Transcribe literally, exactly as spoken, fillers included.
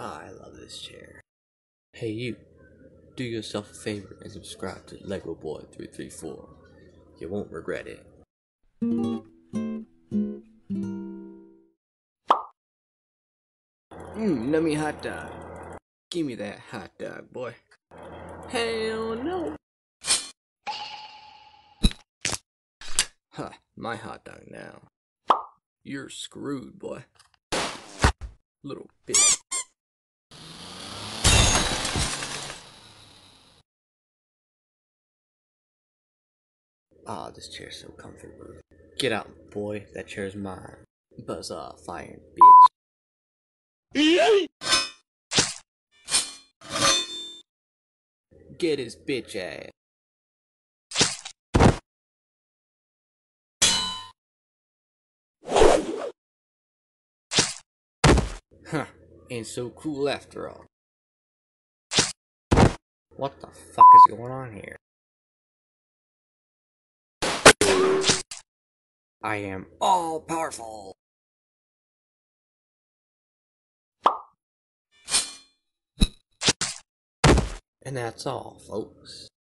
Ah, I love this chair. Hey you, do yourself a favor and subscribe to Lego Boy three three four. You won't regret it. Mmm, nummy hot dog. Give me that hot dog, boy. Hell no! Huh, my hot dog now. You're screwed, boy. Little bitch. Ah, oh, this chair's so comfortable. Get out, boy. That chair's mine. Buzz off, iron bitch. Get his bitch ass. Huh, ain't so cool after all. What the fuck is going on here? I am all powerful. And that's all, folks.